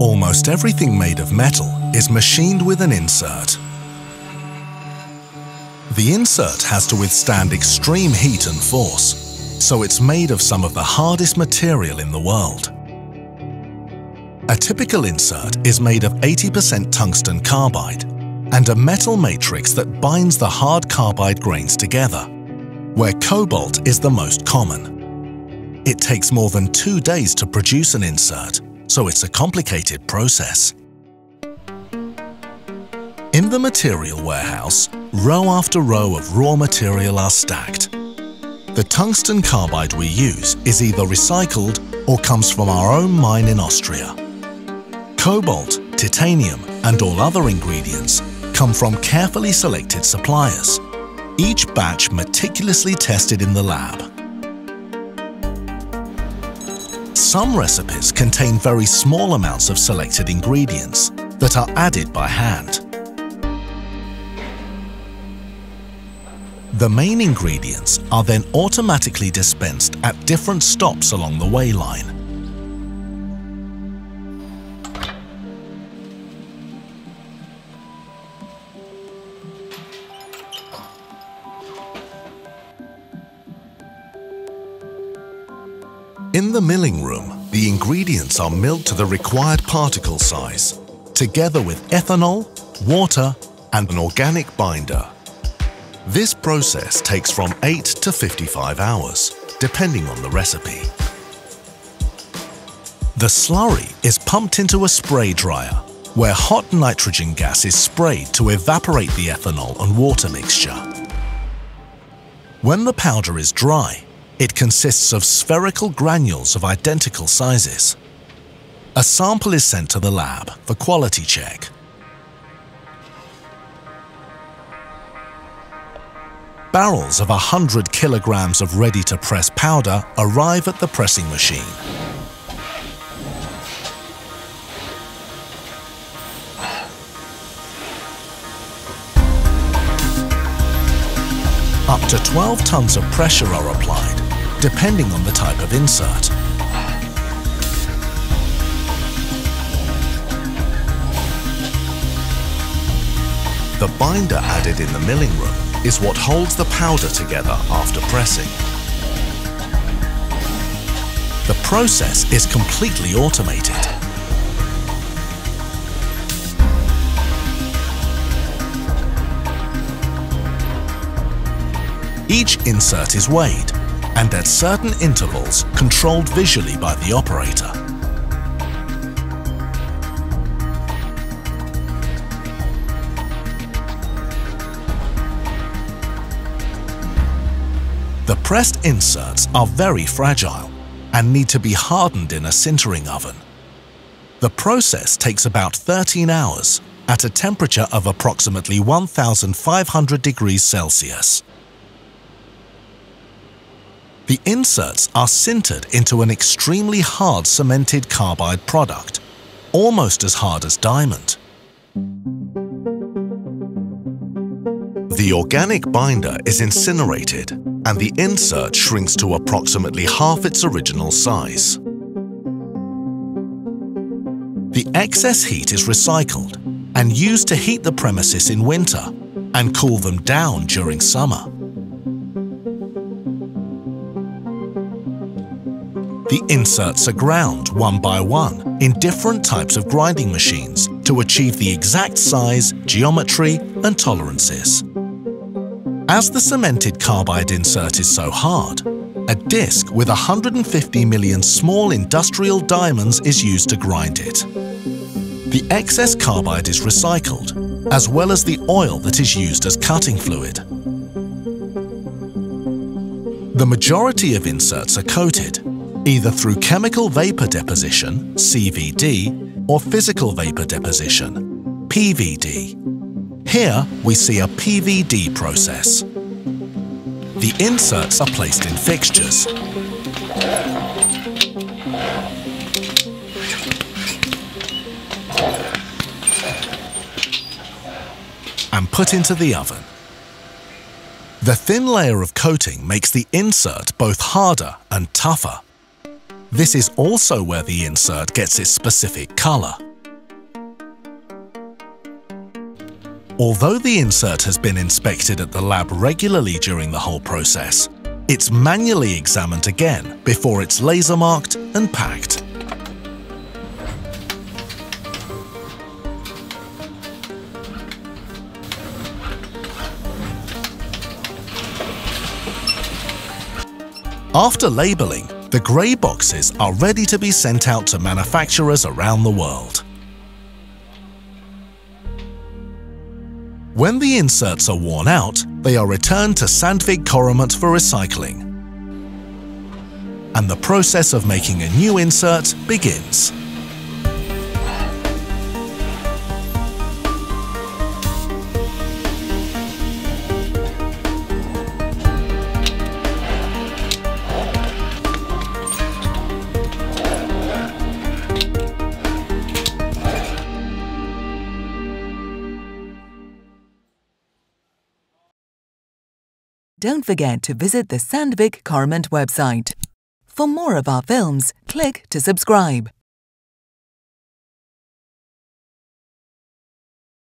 Almost everything made of metal is machined with an insert. The insert has to withstand extreme heat and force, so it's made of some of the hardest material in the world. A typical insert is made of 80% tungsten carbide and a metal matrix that binds the hard carbide grains together, where cobalt is the most common. It takes more than 2 days to produce an insert, so it's a complicated process. In the material warehouse, row after row of raw material are stacked. The tungsten carbide we use is either recycled or comes from our own mine in Austria. Cobalt, titanium, and all other ingredients come from carefully selected suppliers, each batch meticulously tested in the lab. Some recipes contain very small amounts of selected ingredients that are added by hand. The main ingredients are then automatically dispensed at different stops along the weigh line. In the milling room, the ingredients are milled to the required particle size, together with ethanol, water, and an organic binder. This process takes from 8 to 55 hours, depending on the recipe. The slurry is pumped into a spray dryer, where hot nitrogen gas is sprayed to evaporate the ethanol and water mixture. When the powder is dry, it consists of spherical granules of identical sizes. A sample is sent to the lab for quality check. Barrels of 100 kilograms of ready-to-press powder arrive at the pressing machine. Up to 12 tons of pressure are applied, depending on the type of insert. The binder added in the milling room is what holds the powder together after pressing. The process is completely automated. Each insert is weighed, and at certain intervals, controlled visually by the operator. The pressed inserts are very fragile and need to be hardened in a sintering oven. The process takes about 13 hours at a temperature of approximately 1,500 degrees Celsius. The inserts are sintered into an extremely hard cemented carbide product, almost as hard as diamond. The organic binder is incinerated and the insert shrinks to approximately half its original size. The excess heat is recycled and used to heat the premises in winter and cool them down during summer. The inserts are ground one by one in different types of grinding machines to achieve the exact size, geometry, and tolerances. As the cemented carbide insert is so hard, a disc with 150 million small industrial diamonds is used to grind it. The excess carbide is recycled, as well as the oil that is used as cutting fluid. The majority of inserts are coated, either through chemical vapor deposition, CVD, or physical vapor deposition, PVD. Here we see a PVD process. The inserts are placed in fixtures. And put into the oven. The thin layer of coating makes the insert both harder and tougher. This is also where the insert gets its specific color, Although the insert has been inspected at the lab regularly during the whole process, it's manually examined again before it's laser marked and packed. After labeling, the grey boxes are ready to be sent out to manufacturers around the world. When the inserts are worn out, they are returned to Sandvik Coromant for recycling. And the process of making a new insert begins. Don't forget to visit the Sandvik Coromant website. For more of our films, click to subscribe.